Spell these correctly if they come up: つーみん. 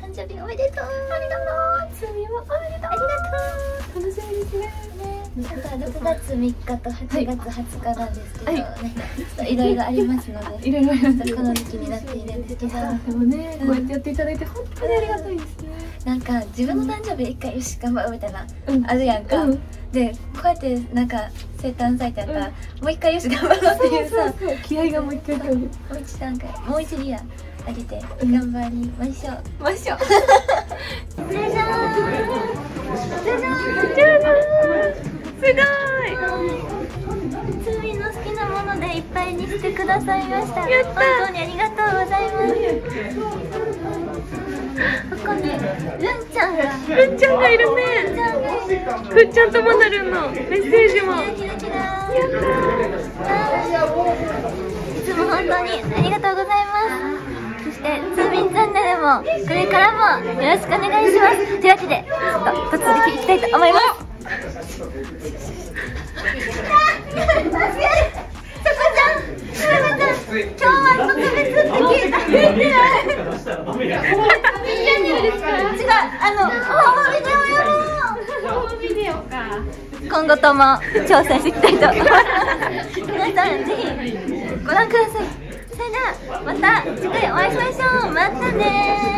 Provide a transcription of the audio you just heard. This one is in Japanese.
誕生日おめでとう。ありがとう。つみもおめでとう。ありがとう。楽しみですね。6月3日と8月20日なんですけどね、いろいろありますので、いろいろあります。この時期になっているんですけど、でもね、こうやってやっていただいて本当にありがたいですね。なんか自分の誕生日一回よし頑張ろうみたいなあるやんか。で、こうやってなんか生誕祭ってやったらもう一回よし頑張ろうっていうさ、気合がもう一回かかる。もう一段階、もう一リアあげて頑張りましょう。じゃじゃーん、じゃじゃーん、じゃーん、すごい。つみの好きなものでいっぱいにしてくださいました。やった。本当にありがとうございます。ここにるんちゃんが、いるね。くっちゃんとまなるんのメッセージも。やった。いつも本当にありがとうございます。そしてツーミンチャンネルもこれからもよろしくお願いします。というわけでちょっと続きいきたいと思います。今日は特別的。違う、ホームビデオやろう。今後とも挑戦していきたいと思います。皆さんぜひご覧ください。それではまた次回お会いしましょう。またねー。